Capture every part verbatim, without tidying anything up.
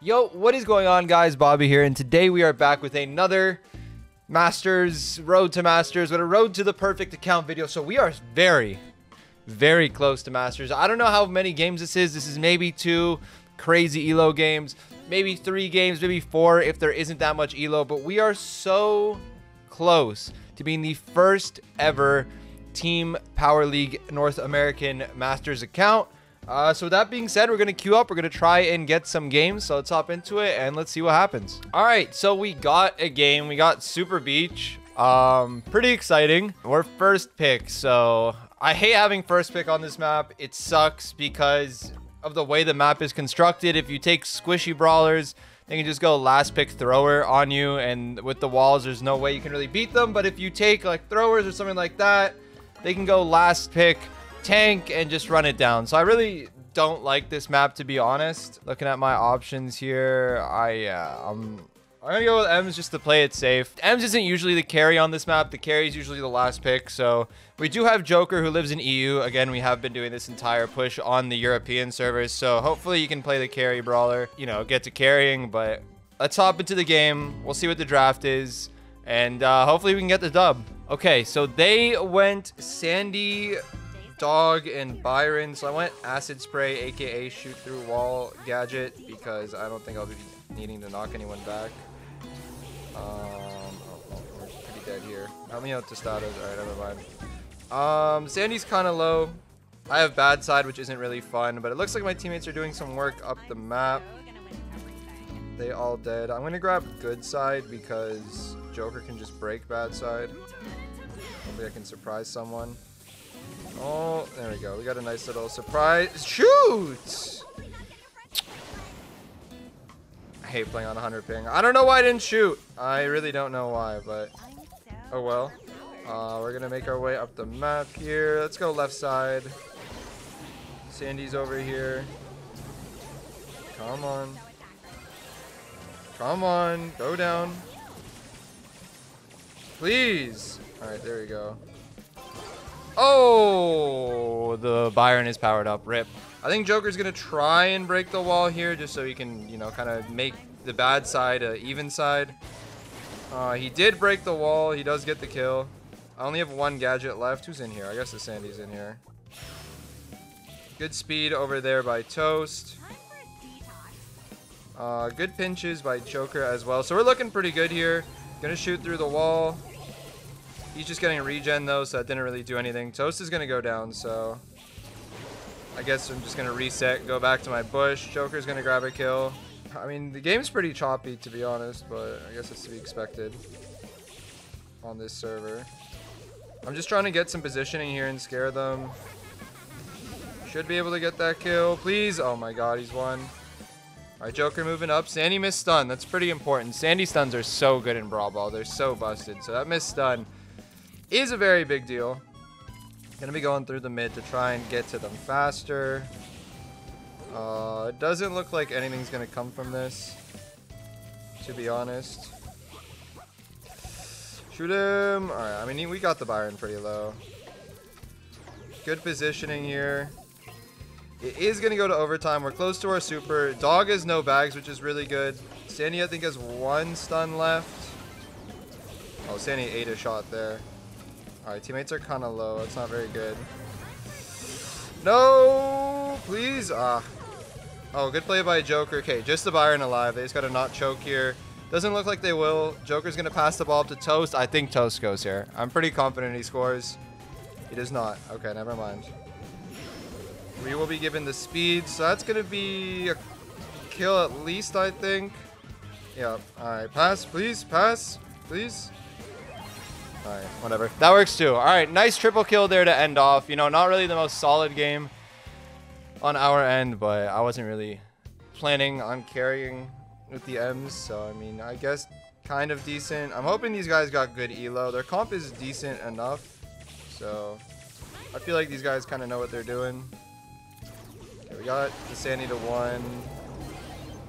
Yo, what is going on, guys? Bobby here, and today we are back with another Masters, Road to Masters, but a Road to the Perfect Account video. So we are very, very close to Masters. I don't know how many games this is. This is maybe two crazy E L O games, maybe three games, maybe four if there isn't that much E L O. But we are so close to being the first ever Team Power League North American Masters account. Uh, so with that being said, we're going to queue up. We're going to try and get some games. So let's hop into it and let's see what happens. All right. So we got a game. We got Super Beach. Um, pretty exciting. We're first pick. So I hate having first pick on this map. It sucks because of the way the map is constructed. If you take squishy brawlers, they can just go last pick thrower on you. And with the walls, there's no way you can really beat them. But if you take like throwers or something like that, they can go last pick tank and just run it down. So I really don't like this map, to be honest. Looking at my options here, I uh, I'm I'm gonna go with Emz just to play it safe. Emz isn't usually the carry on this map. The carry is usually the last pick. So we do have Joker, who lives in E U. Again, we have been doing this entire push on the European servers. So hopefully you can play the carry brawler. You know, get to carrying. But let's hop into the game. We'll see what the draft is, and uh, hopefully we can get the dub. Okay, so they went Sandy, Dog, and Byron. So I went Acid Spray, aka Shoot Through Wall Gadget, because I don't think I'll be needing to knock anyone back. Um, oh, oh, we're pretty dead here. Help me out, Tostados. All right, never mind. Um, Sandy's kind of low. I have Bad Side, which isn't really fun, but it looks like my teammates are doing some work up the map. They all dead. I'm gonna grab Good Side because Joker can just break Bad Side. Hopefully I can surprise someone. Oh, there we go. We got a nice little surprise. Shoot! I hate playing on one hundred ping. I don't know why I didn't shoot. I really don't know why, but oh well. Uh, we're going to make our way up the map here. Let's go left side. Sandy's over here. Come on. Come on. Go down. Please. All right, there we go. Oh, the Byron is powered up. Rip. I think Joker's going to try and break the wall here just so he can, you know, kind of make the Bad Side an even side. Uh, he did break the wall. He does get the kill. I only have one gadget left. Who's in here? I guess the Sandy's in here. Good speed over there by Toast. Uh, good pinches by Joker as well. So we're looking pretty good here. Going to shoot through the wall. He's just getting regen, though, so that didn't really do anything. Toast is going to go down, so I guess I'm just going to reset, go back to my bush. Joker's going to grab a kill. I mean, the game's pretty choppy, to be honest, but I guess it's to be expected on this server. I'm just trying to get some positioning here and scare them. Should be able to get that kill. Please. Oh, my God. He's won. All right, Joker moving up. Sandy missed stun. That's pretty important. Sandy stuns are so good in Brawl Ball. They're so busted, so that missed stun is a very big deal. Gonna be going through the mid to try and get to them faster. Uh, it doesn't look like anything's gonna come from this, to be honest. Shoot him. All right, I mean, we got the Byron pretty low. Good positioning here. It is gonna go to overtime. We're close to our super. Dog has no bags, which is really good. Sandy, I think, has one stun left. Oh, Sandy ate a shot there. Alright, teammates are kind of low. That's not very good. No! Please! Ah. Oh, good play by Joker. Okay, just the Byron alive. They just got to not choke here. Doesn't look like they will. Joker's going to pass the ball up to Toast. I think Toast goes here. I'm pretty confident he scores. He does not. Okay, never mind. We will be given the speed, so that's going to be a kill at least, I think. Yeah. Alright, pass. Please, pass. Please. All right, whatever. That works too. All right, nice triple kill there to end off. You know, not really the most solid game on our end, but I wasn't really planning on carrying with the M's. So, I mean, I guess kind of decent. I'm hoping these guys got good E L O. Their comp is decent enough. So, I feel like these guys kind of know what they're doing. Okay, we got the Sandy to one.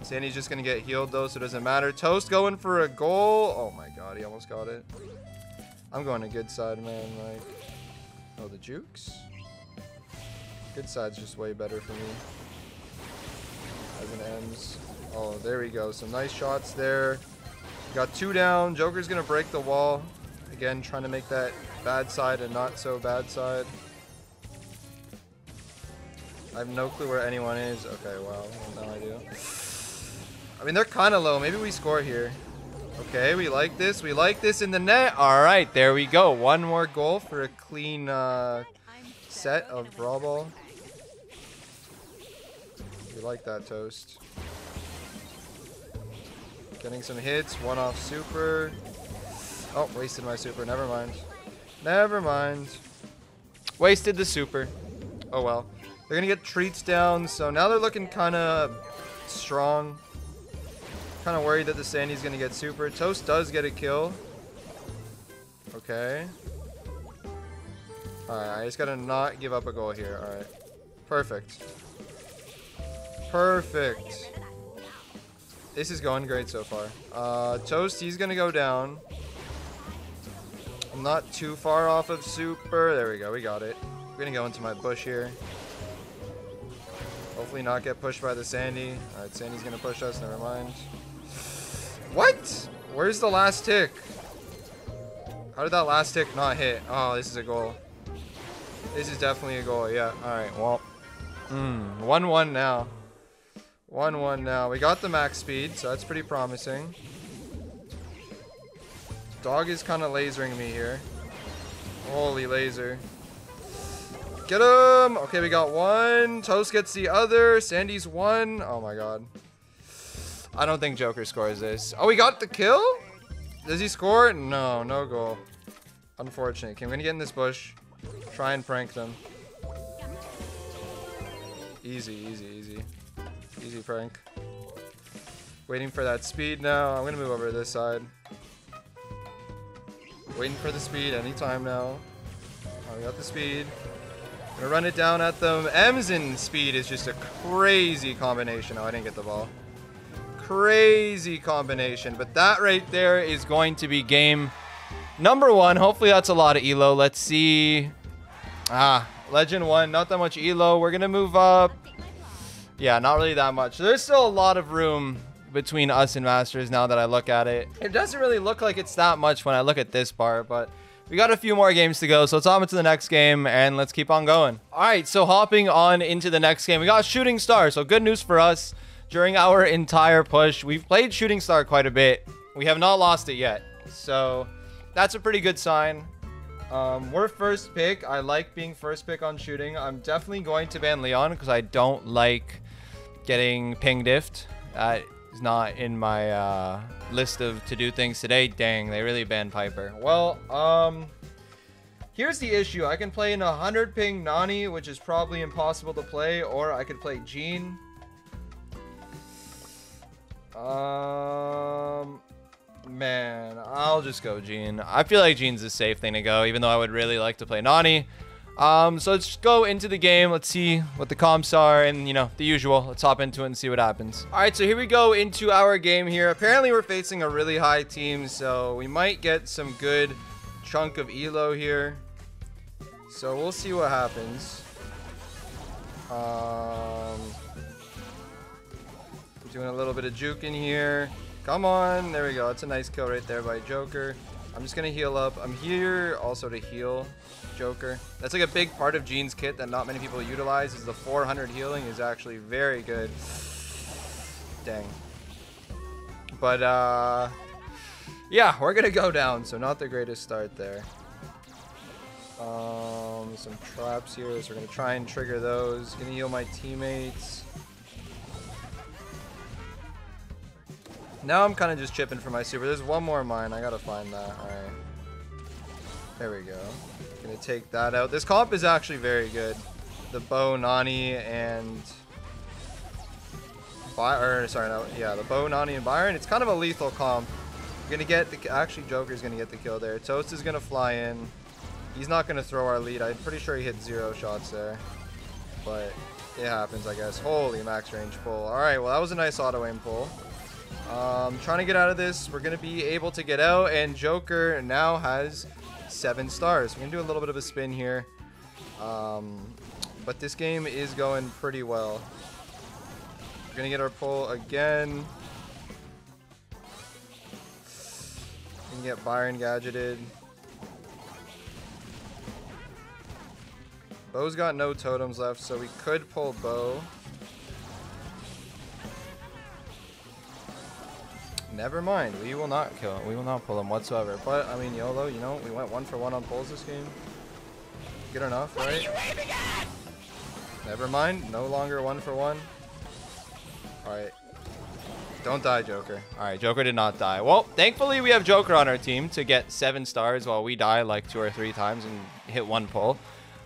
Sandy's just going to get healed, though, so it doesn't matter. Toast going for a goal. Oh, my God. He almost got it. I'm going to Good Side, man. Like, oh, the jukes? Good Side's just way better for me as an Emz. Oh, there we go. Some nice shots there. Got two down. Joker's going to break the wall. Again, trying to make that bad side and not so bad side. I have no clue where anyone is. Okay, wow. No idea. I mean, they're kind of low. Maybe we score here. Okay, we like this. We like this in the net. All right, there we go. One more goal for a clean uh, set of Brawl Ball. We like that, Toast. Getting some hits. One off super. Oh, wasted my super. Never mind. Never mind. Wasted the super. Oh, well. They're going to get treats down, so now they're looking kind of strong. Kind of worried that the Sandy's going to get super. Toast does get a kill. Okay. Alright, I just got to not give up a goal here. Alright. Perfect. Perfect. This is going great so far. Uh, Toast, he's going to go down. I'm not too far off of super. There we go. We got it. We're going to go into my bush here. Hopefully not get pushed by the Sandy. All right, Sandy's gonna push us. Never mind. What? Where's the last tick? How did that last tick not hit? Oh, this is a goal. This is definitely a goal. Yeah. All right. Well. Mm, one one now. One one now. We got the max speed, so that's pretty promising. Dog is kind of lasering me here. Holy laser. Get him! Okay, we got one. Toast gets the other. Sandy's one. Oh my god. I don't think Joker scores this. Oh, we got the kill? Does he score? No, no goal. Unfortunate. Okay, I'm gonna get in this bush. Try and prank them. Easy, easy, easy. Easy prank. Waiting for that speed now. I'm gonna move over to this side. Waiting for the speed anytime now. Oh, we got the speed. Gonna run it down at them. Emz and speed is just a crazy combination. Oh, I didn't get the ball. Crazy combination. But that right there is going to be game number one. Hopefully that's a lot of E L O. Let's see. Ah, Legend one. Not that much E L O. We're gonna move up. Yeah, not really that much. There's still a lot of room between us and Masters now that I look at it. It doesn't really look like it's that much when I look at this bar, but we got a few more games to go, so let's hop into the next game, and let's keep on going. All right, so hopping on into the next game, we got Shooting Star, so good news for us. During our entire push, we've played Shooting Star quite a bit. We have not lost it yet, so that's a pretty good sign. Um, we're first pick. I like being first pick on shooting. I'm definitely going to ban Leon, because I don't like getting ping diffed. That is not in my... Uh, list of to-do things today. Dang, they really banned Piper. Well, um, here's the issue. I can play an one hundred ping Nani, which is probably impossible to play, or I could play Gene. Um, man, I'll just go Gene. I feel like Gene's the safe thing to go, even though I would really like to play Nani. Um, so let's just go into the game. Let's see what the comps are and, you know, the usual. Let's hop into it and see what happens. All right, so here we go into our game here. Apparently, we're facing a really high team, so we might get some good chunk of E L O here. So we'll see what happens. Um, doing a little bit of juke in here. Come on. There we go. That's a nice kill right there by Joker. I'm just going to heal up. I'm here also to heal Joker. That's like a big part of Gene's kit that not many people utilize, is the four hundred healing is actually very good. Dang. But, uh, yeah, we're going to go down, so not the greatest start there. Um, some traps here, so we're going to try and trigger those. Going to heal my teammates. Now I'm kind of just chipping for my super. There's one more mine. I got to find that. All right. There we go. Going to take that out. This comp is actually very good. The Bo, Nani, and... Byron. Sorry, no. Yeah, the Bo, Nani, and Byron. It's kind of a lethal comp. We're going to get the... Actually, Joker's going to get the kill there. Toast is going to fly in. He's not going to throw our lead. I'm pretty sure he hit zero shots there. But it happens, I guess. Holy max range pull. All right, well, that was a nice auto-aim pull. Um, trying to get out of this. We're going to be able to get out, and Joker now has seven stars. We're going to do a little bit of a spin here. Um, but this game is going pretty well. We're gonna get our pull again. And get Byron gadgeted. Bo's got no totems left, so we could pull Bo. Never mind, we will not kill him. We will not pull him whatsoever. But, I mean, YOLO, you know, we went one for one on pulls this game. Good enough, right? What are you waving at? Never mind, no longer one for one. Alright. Don't die, Joker. Alright, Joker did not die. Well, thankfully we have Joker on our team to get seven stars while we die like two or three times and hit one pull.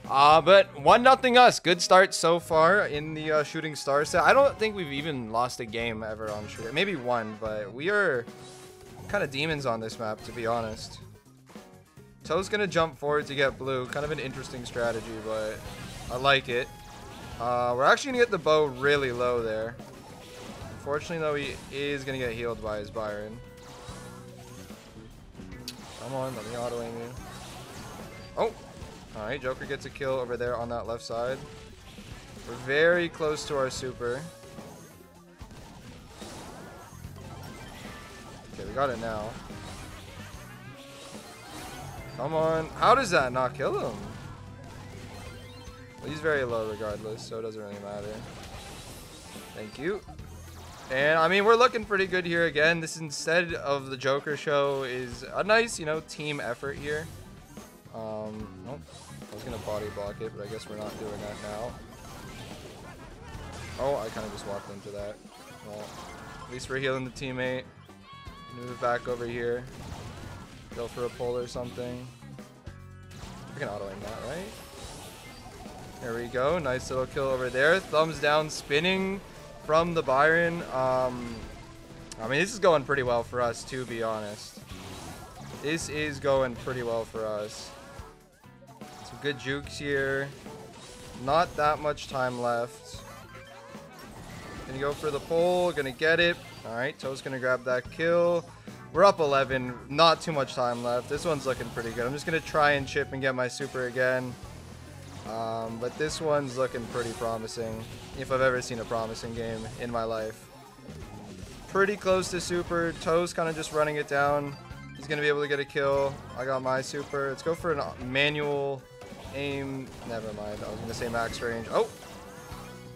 Uh, but one nothing us. Good start so far in the uh, Shooting Star set. I don't think we've even lost a game ever on Shooting. Maybe one, but we are kind of demons on this map, to be honest. Toe's going to jump forward to get blue. Kind of an interesting strategy, but I like it. Uh, we're actually going to get the Bow really low there. Unfortunately, though, he is going to get healed by his Byron. Come on, let me auto-aim you. Oh! Alright, Joker gets a kill over there on that left side. We're very close to our super. Okay, we got it now. Come on. How does that not kill him? Well, he's very low regardless, so it doesn't really matter. Thank you. And, I mean, we're looking pretty good here again. This, instead of the Joker show, is a nice, you know, team effort here. Um, nope. I was gonna body block it, but I guess we're not doing that now. Oh, I kind of just walked into that. Well, at least we're healing the teammate. Move back over here. Go for a pull or something. We can auto-aim that, right? There we go. Nice little kill over there. Thumbs down spinning from the Byron. Um, I mean, this is going pretty well for us, to be honest. This is going pretty well for us. Some good jukes here. Not that much time left. Gonna go for the pull. Gonna get it. Alright, Toe's gonna grab that kill. We're up eleven. Not too much time left. This one's looking pretty good. I'm just gonna try and chip and get my super again. Um, but this one's looking pretty promising. If I've ever seen a promising game in my life. Pretty close to super. Toe's kind of just running it down. He's going to be able to get a kill. I got my super. Let's go for a manual aim. Never mind. I was going to say max range. Oh!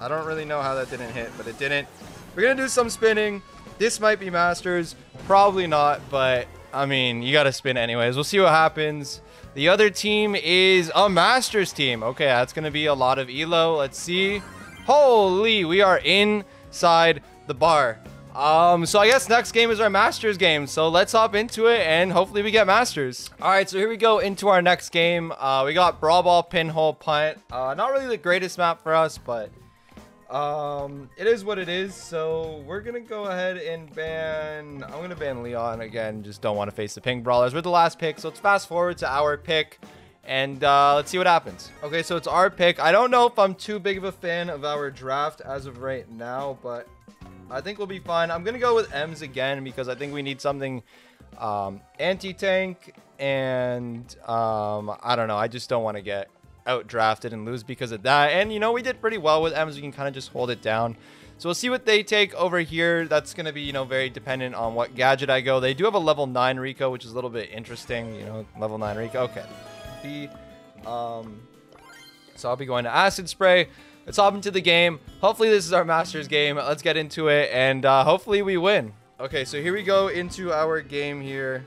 I don't really know how that didn't hit, but it didn't. We're going to do some spinning. This might be Masters. Probably not, but I mean, you got to spin anyways. We'll see what happens. The other team is a Masters team. Okay, that's going to be a lot of elo. Let's see. Holy, we are inside the bar. Um, so I guess next game is our Masters game, so let's hop into it and hopefully we get Masters. Alright, so here we go into our next game. Uh, we got Brawl Ball, Pinhole Punt. Uh, not really the greatest map for us, but um, it is what it is. So we're going to go ahead and ban... I'm going to ban Leon again. Just don't want to face the ping brawlers. We're the last pick, so let's fast forward to our pick. And uh, let's see what happens. Okay, so it's our pick. I don't know if I'm too big of a fan of our draft as of right now, but... I think we'll be fine. I'm going to go with Emz again because I think we need something um, anti-tank. And um, I don't know. I just don't want to get outdrafted and lose because of that. And, you know, we did pretty well with Emz. We can kind of just hold it down. So we'll see what they take over here. That's going to be, you know, very dependent on what gadget I go. They do have a level nine Rico, which is a little bit interesting. You know, level nine Rico. Okay. The, um, so I'll be going to Acid Spray. Let's hop into the game. Hopefully this is our Masters game. Let's get into it, and uh, hopefully we win. Okay, so here we go into our game here.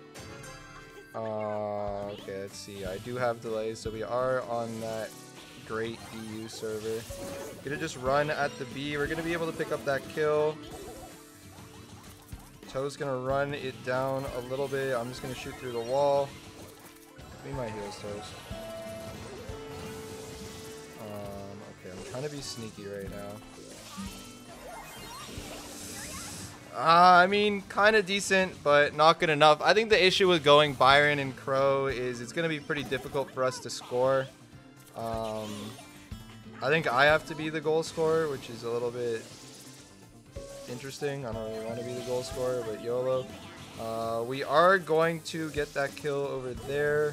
Uh, okay, let's see. I do have delays, so we are on that great E U server. Gonna just run at the B. We're gonna be able to pick up that kill. Toe's gonna run it down a little bit. I'm just gonna shoot through the wall. Give me my heals, Toast. Trying to be sneaky right now. Uh, I mean, kind of decent, but not good enough. I think the issue with going Byron and Crow is it's going to be pretty difficult for us to score. Um, I think I have to be the goal scorer, which is a little bit interesting. I don't really want to be the goal scorer, but YOLO. Uh, we are going to get that kill over there.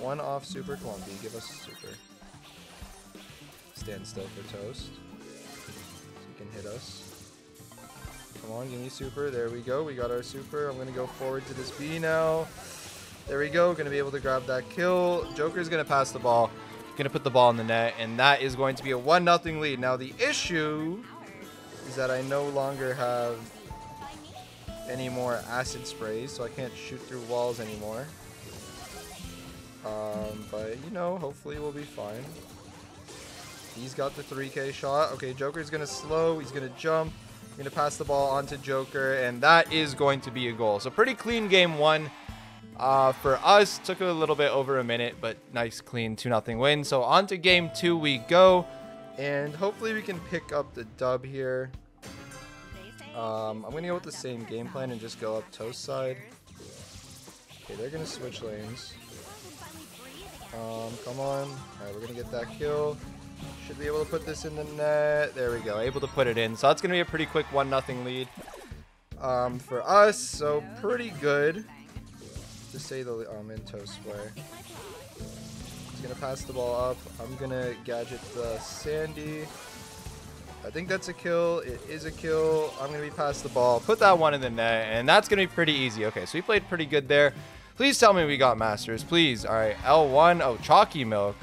One off super. Come on, B, give us super. Stand still for Toast. So he can hit us. Come on, give me super. There we go. We got our super. I'm going to go forward to this B now. There we go. Going to be able to grab that kill. Joker's going to pass the ball. Going to put the ball in the net. And that is going to be a one nothing lead. Now, the issue is that I no longer have any more acid sprays, so I can't shoot through walls anymore. Um, but, you know, hopefully we'll be fine. He's got the three K shot. Okay, Joker's going to slow. He's going to jump. Going to pass the ball on to Joker. And that is going to be a goal. So pretty clean game one uh, for us. Took a little bit over a minute, but nice clean two nothing win. So on to game two we go. And hopefully we can pick up the dub here. Um, I'm going to go with the same game plan and just go up Toast side. Okay, they're going to switch lanes. Um, come on. All right, we're going to get that kill. Should be able to put this in the net. There we go. Able to put it in. So that's going to be a pretty quick one nothing lead um, for us. So pretty good, to say the um, in Toast square. He's going to pass the ball up. I'm going to gadget the Sandy. I think that's a kill. It is a kill. I'm going to be past the ball. Put that one in the net. And that's going to be pretty easy. Okay, so we played pretty good there. Please tell me we got Masters. Please. All right. L one. Oh, Chalky Milk.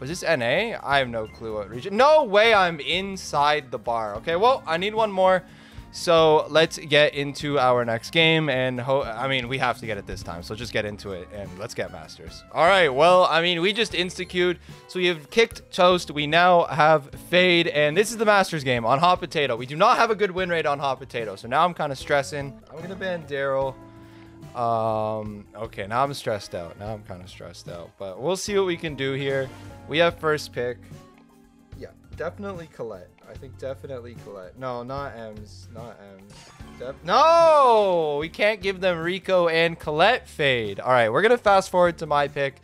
Was this N A? I have no clue what region. No way I'm inside the bar. Okay, well, I need one more. So let's get into our next game. And ho I mean, we have to get it this time. So just get into it and let's get Masters. All right, well, I mean, we just insta-queued. So we have kicked Toast. We now have Fade. And this is the Masters game on Hot Potato. We do not have a good win rate on Hot Potato. So now I'm kind of stressing. I'm going to ban Daryl. Um, okay, now I'm stressed out. Now I'm kind of stressed out. But we'll see what we can do here. We have first pick. Yeah, definitely Colette. I think definitely Colette. No, not Emz. Not Emz. Def no! We can't give them Rico and Colette Fade. All right, we're going to fast forward to my pick.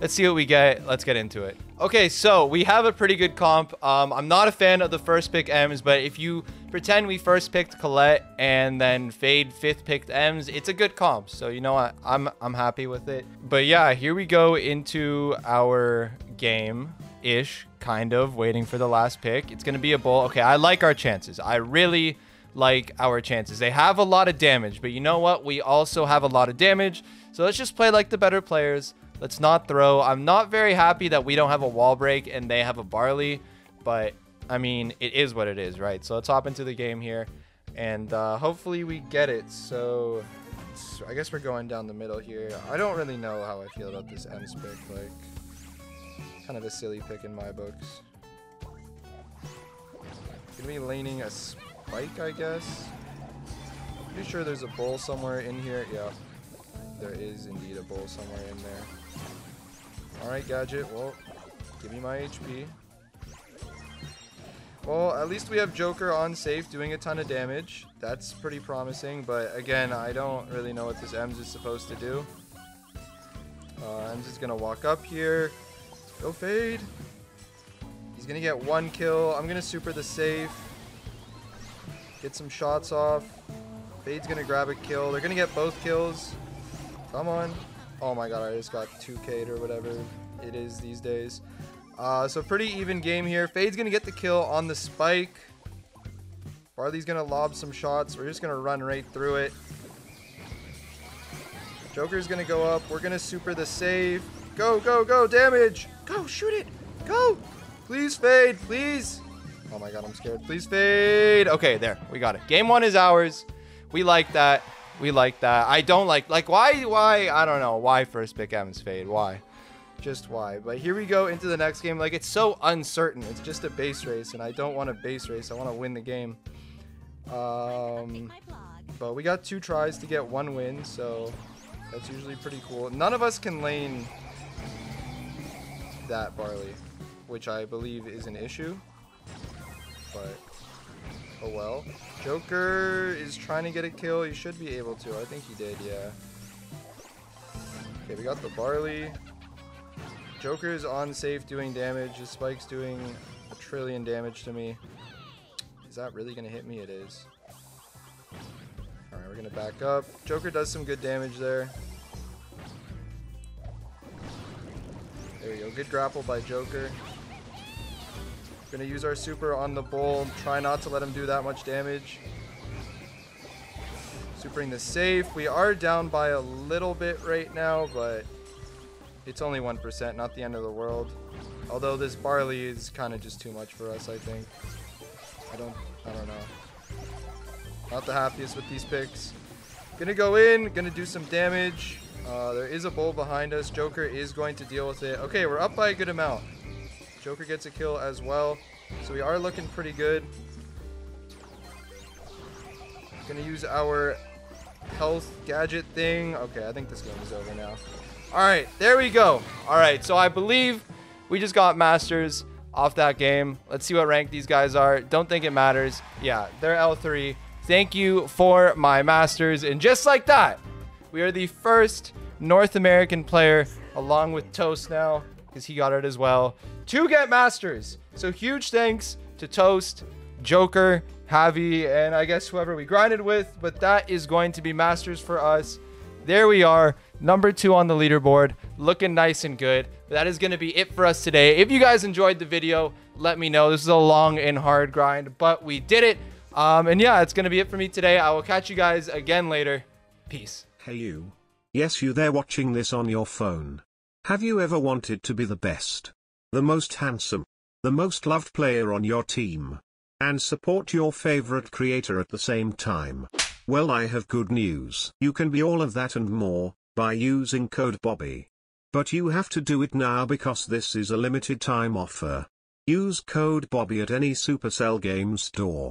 Let's see what we get. Let's get into it. Okay, so we have a pretty good comp. Um, I'm not a fan of the first pick Emz, but if you pretend we first picked Colette and then Fade fifth picked Emz, it's a good comp. So you know what? I'm I'm happy with it. But yeah, here we go into our game-ish, kind of waiting for the last pick. It's gonna be a bull. Okay, I like our chances. I really like our chances. They have a lot of damage, but you know what? We also have a lot of damage. So let's just play like the better players. Let's not throw. I'm not very happy that we don't have a wall break and they have a Barley, but I mean, it is what it is, right? So let's hop into the game here and uh, hopefully we get it. So, so I guess we're going down the middle here. I don't really know how I feel about this Emz pick. Like, kind of a silly pick in my books. Gonna be laning a Spike, I guess. Pretty sure there's a Bull somewhere in here. Yeah, there is indeed a Bull somewhere in there. Alright, Gadget, well, give me my H P. Well, at least we have Joker on safe doing a ton of damage. That's pretty promising, but again, I don't really know what this Emz is supposed to do. Uh, Emz is going to walk up here. Go Fade. He's going to get one kill. I'm going to super the safe. Get some shots off. Fade's going to grab a kill. They're going to get both kills. Come on. Oh my god, I just got two K'd or whatever it is these days. Uh, so pretty even game here. Fade's going to get the kill on the Spike. Barley's going to lob some shots. We're just going to run right through it. Joker's going to go up. We're going to super the save. Go, go, go. Damage. Go, shoot it. Go. Please, Fade. Please. Oh my god, I'm scared. Please, Fade. Okay, there. We got it. Game one is ours. We like that. We like that. I don't like, like, why, why, I don't know. Why first pick Emz Fade? Why? Just why? But here we go into the next game. Like, it's so uncertain. It's just a base race, and I don't want a base race. I want to win the game. Um, but we got two tries to get one win, so that's usually pretty cool. None of us can lane that Barley, which I believe is an issue. But oh well. Joker is trying to get a kill. He should be able to. I think he did, yeah. Okay, we got the Barley. Joker's on safe doing damage. His Spike's doing a trillion damage to me. Is that really going to hit me? It is. Alright, we're going to back up. Joker does some good damage there. There we go. Good grapple by Joker. Going to use our super on the Bull. Try not to let him do that much damage. Supering the safe. We are down by a little bit right now, but it's only one percent, not the end of the world. Although this barley is kind of just too much for us, I think. I don't, I don't know. Not the happiest with these picks. Gonna go in, gonna do some damage. Uh, there is a bull behind us. Joker is going to deal with it. Okay, we're up by a good amount. Joker gets a kill as well. So we are looking pretty good. Gonna use our health gadget thing. Okay, I think this game is over now. Alright, there we go. Alright, so I believe we just got Masters off that game. Let's see what rank these guys are. Don't think it matters. Yeah, they're L three. Thank you for my Masters. And just like that, we are the first North American player, along with Toast now, because he got it as well, to get Masters. So huge thanks to Toast, Joker, Javi, and I guess whoever we grinded with. But that is going to be Masters for us. There we are, number two on the leaderboard, looking nice and good. But that is going to be it for us today. If you guys enjoyed the video, let me know. This is a long and hard grind, but we did it. Um, and yeah, it's going to be it for me today. I will catch you guys again later. Peace. Hey you. Yes, you there watching this on your phone. Have you ever wanted to be the best, the most handsome, the most loved player on your team, and support your favorite creator at the same time? Well, I have good news. You can be all of that and more by using code Bobby. But you have to do it now because this is a limited time offer. Use code Bobby at any Supercell game store.